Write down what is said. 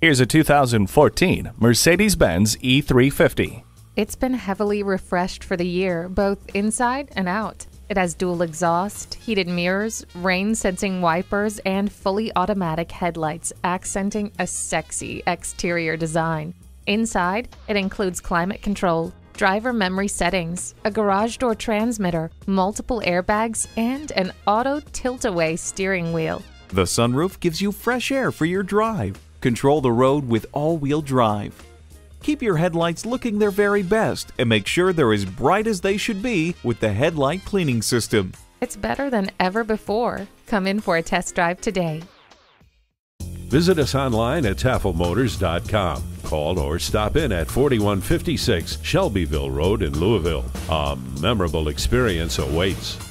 Here's a 2014 Mercedes-Benz E350. It's been heavily refreshed for the year, both inside and out. It has dual exhaust, heated mirrors, rain-sensing wipers, and fully automatic headlights, accenting a sexy exterior design. Inside, it includes climate control, driver memory settings, a garage door transmitter, multiple airbags, and an auto tilt-away steering wheel. The sunroof gives you fresh air for your drive. Control the road with all-wheel drive. Keep your headlights looking their very best and make sure they're as bright as they should be with the headlight cleaning system. It's better than ever before. Come in for a test drive today. Visit us online at tafelmotors.com. Call or stop in at 4156 Shelbyville Road in Louisville. A memorable experience awaits.